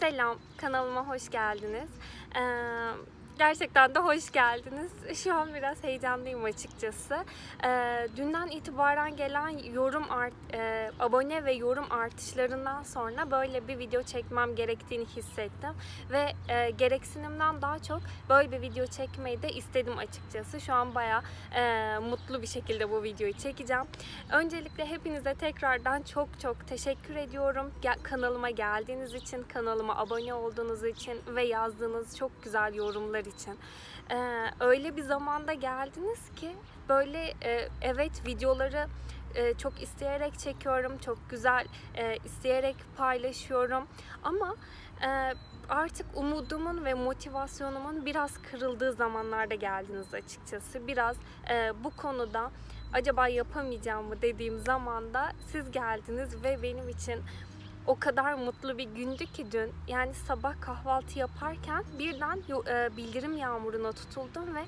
Selam, kanalıma hoş geldiniz. Gerçekten de hoş geldiniz. Şu an biraz heyecanlıyım açıkçası. Dünden itibaren gelen abone ve yorum artışlarından sonra böyle bir video çekmem gerektiğini hissettim. Ve gereksinimden daha çok böyle bir video çekmeyi de istedim açıkçası. Şu an bayağı mutlu bir şekilde bu videoyu çekeceğim. Öncelikle hepinize tekrardan çok çok teşekkür ediyorum. Kanalıma geldiğiniz için, kanalıma abone olduğunuz için ve yazdığınız çok güzel yorumlar için. Öyle bir zamanda geldiniz ki böyle evet, videoları çok isteyerek çekiyorum, çok güzel isteyerek paylaşıyorum ama artık umudumun ve motivasyonumun biraz kırıldığı zamanlarda geldiniz açıkçası. Biraz bu konuda acaba yapamayacağım mı dediğim zamanda siz geldiniz ve benim için o kadar mutlu bir gündü ki dün. Yani sabah kahvaltı yaparken birden bildirim yağmuruna tutuldum ve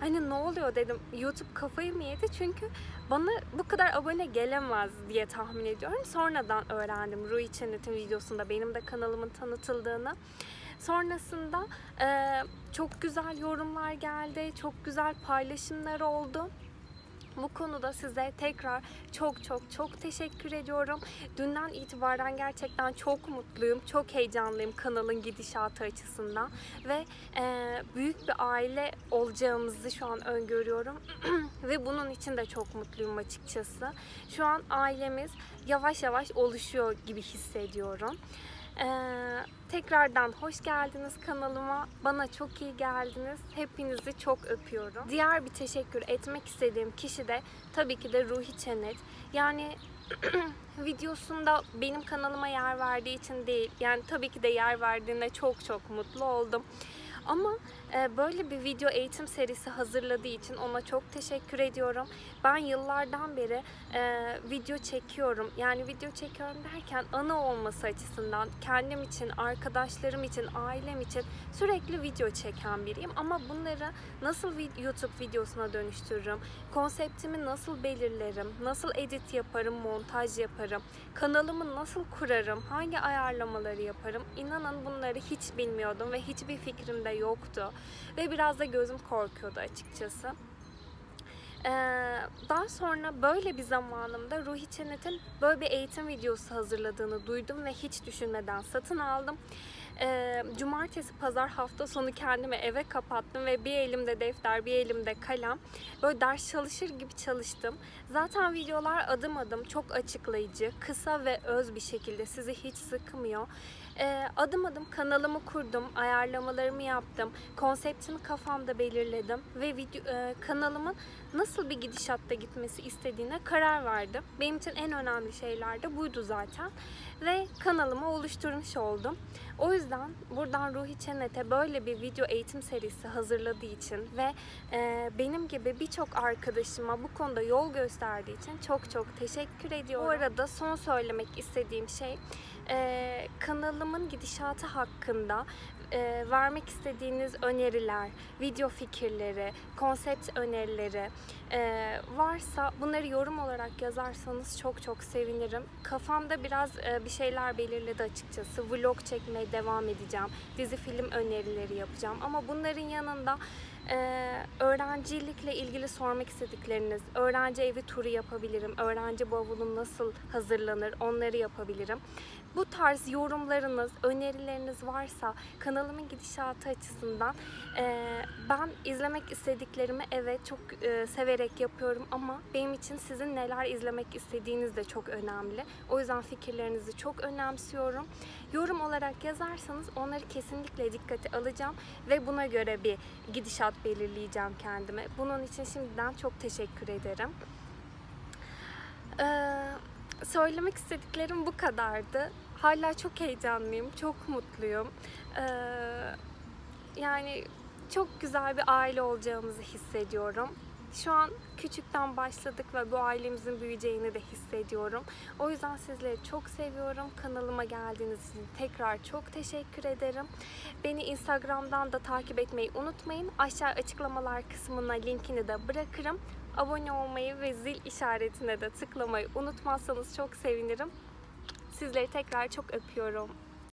hani ne oluyor dedim, YouTube kafayı mı yedi? Çünkü bana bu kadar abone gelemez diye tahmin ediyorum. Sonradan öğrendim Ruhi Çenet'in videosunda benim de kanalımın tanıtıldığını. Sonrasında çok güzel yorumlar geldi, çok güzel paylaşımlar oldu. Bu konuda size tekrar çok çok çok teşekkür ediyorum. Dünden itibaren gerçekten çok mutluyum, çok heyecanlıyım kanalın gidişatı açısından. Ve büyük bir aile olacağımızı şu an öngörüyorum. Ve bunun için de çok mutluyum açıkçası. Şu an ailemiz yavaş yavaş oluşuyor gibi hissediyorum. Tekrardan hoş geldiniz kanalıma. Bana çok iyi geldiniz. Hepinizi çok öpüyorum. Diğer bir teşekkür etmek istediğim kişi de tabii ki de Ruhi Çenet. Yani videosunda benim kanalıma yer verdiği için değil. Yani tabii ki de yer verdiğine çok çok mutlu oldum. Ama böyle bir video eğitim serisi hazırladığı için ona çok teşekkür ediyorum. Ben yıllardan beri video çekiyorum. Yani video çekiyorum derken ana olması açısından kendim için, arkadaşlarım için, ailem için sürekli video çeken biriyim. Ama bunları nasıl YouTube videosuna dönüştürürüm, konseptimi nasıl belirlerim, nasıl edit yaparım, montaj yaparım, kanalımı nasıl kurarım, hangi ayarlamaları yaparım? İnanın bunları hiç bilmiyordum ve hiçbir fikrimde yoktu. Ve biraz da gözüm korkuyordu açıkçası. Daha sonra böyle bir zamanımda Ruhi Çenet'in böyle bir eğitim videosu hazırladığını duydum ve hiç düşünmeden satın aldım. Cumartesi, pazar, hafta sonu kendimi eve kapattım ve bir elimde defter, bir elimde kalem. Böyle ders çalışır gibi çalıştım. Zaten videolar adım adım çok açıklayıcı, kısa ve öz bir şekilde sizi hiç sıkmıyor. Adım adım kanalımı kurdum, ayarlamalarımı yaptım, konseptimi kafamda belirledim ve kanalımın nasıl bir gidişatta gitmesi istediğine karar verdim. Benim için en önemli şeyler de buydu zaten ve kanalımı oluşturmuş oldum. O yüzden buradan Ruhi Çenet'e böyle bir video eğitim serisi hazırladığı için ve benim gibi birçok arkadaşıma bu konuda yol gösterdiği için çok çok teşekkür ediyorum. Bu arada son söylemek istediğim şey kanalımın gidişatı hakkında vermek istediğiniz öneriler, video fikirleri, konsept önerileri varsa bunları yorum olarak yazarsanız çok çok sevinirim. Kafamda biraz bir şeyler belirledi açıkçası. Vlog çekmeye devam edeceğim. Dizi film önerileri yapacağım. Ama bunların yanında öğrencilikle ilgili sormak istedikleriniz, öğrenci evi turu yapabilirim, öğrenci bavulu nasıl hazırlanır onları yapabilirim. Bu tarz yorumlarınız, önerileriniz varsa kanalımın gidişatı açısından ben izlemek istediklerimi evet çok severek yapıyorum ama benim için sizin neler izlemek istediğiniz de çok önemli. O yüzden fikirlerinizi çok önemsiyorum. Yorum olarak yazarsanız onları kesinlikle dikkate alacağım ve buna göre bir gidişat belirleyeceğim kendime. Bunun için şimdiden çok teşekkür ederim. Söylemek istediklerim bu kadardı. Hala çok heyecanlıyım, çok mutluyum. Yani çok güzel bir aile olacağımızı hissediyorum. Şu an küçükten başladık ve bu ailemizin büyüyeceğini de hissediyorum. O yüzden sizleri çok seviyorum. Kanalıma geldiğiniz için tekrar çok teşekkür ederim. Beni Instagram'dan da takip etmeyi unutmayın. Aşağı açıklamalar kısmına linkini de bırakırım. Abone olmayı ve zil işaretine de tıklamayı unutmazsanız çok sevinirim. Sizleri tekrar çok öpüyorum.